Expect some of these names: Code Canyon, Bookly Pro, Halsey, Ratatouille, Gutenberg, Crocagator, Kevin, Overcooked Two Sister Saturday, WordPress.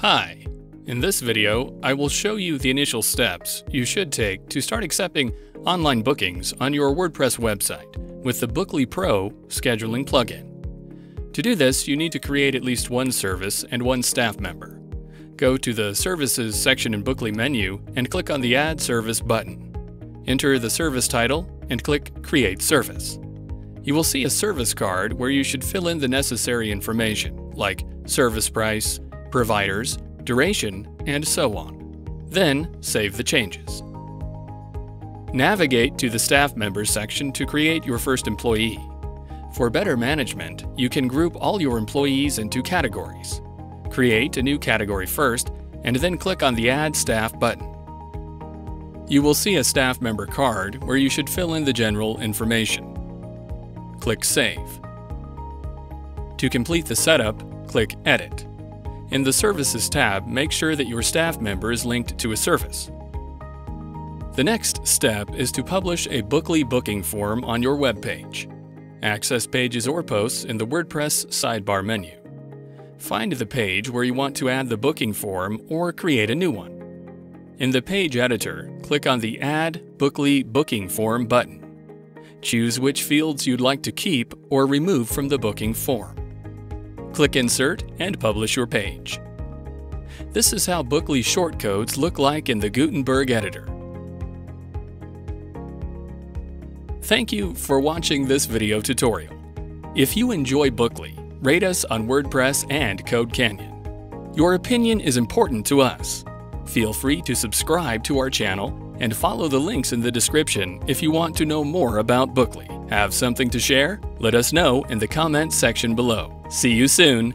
Hi! In this video, I will show you the initial steps you should take to start accepting online bookings on your WordPress website with the Bookly Pro scheduling plugin. To do this, you need to create at least one service and one staff member. Go to the Services section in Bookly menu and click on the Add Service button. Enter the service title and click Create Service. You will see a service card where you should fill in the necessary information, like service price, providers, duration, and so on. Then save the changes. Navigate to the Staff Members section to create your first employee. For better management, you can group all your employees into categories. Create a new category first, and then click on the Add Staff button. You will see a staff member card where you should fill in the general information. Click Save. To complete the setup, click Edit. In the Services tab, make sure that your staff member is linked to a service. The next step is to publish a Bookly booking form on your web page. Access pages or posts in the WordPress sidebar menu. Find the page where you want to add the booking form or create a new one. In the page editor, click on the Add Bookly Booking Form button. Choose which fields you'd like to keep or remove from the booking form. Click Insert and publish your page. This is how Bookly shortcodes look like in the Gutenberg editor. Thank you for watching this video tutorial. If you enjoy Bookly, rate us on WordPress and Code Canyon. Your opinion is important to us. Feel free to subscribe to our channel and follow the links in the description if you want to know more about Bookly. Have something to share? Let us know in the comments section below. See you soon!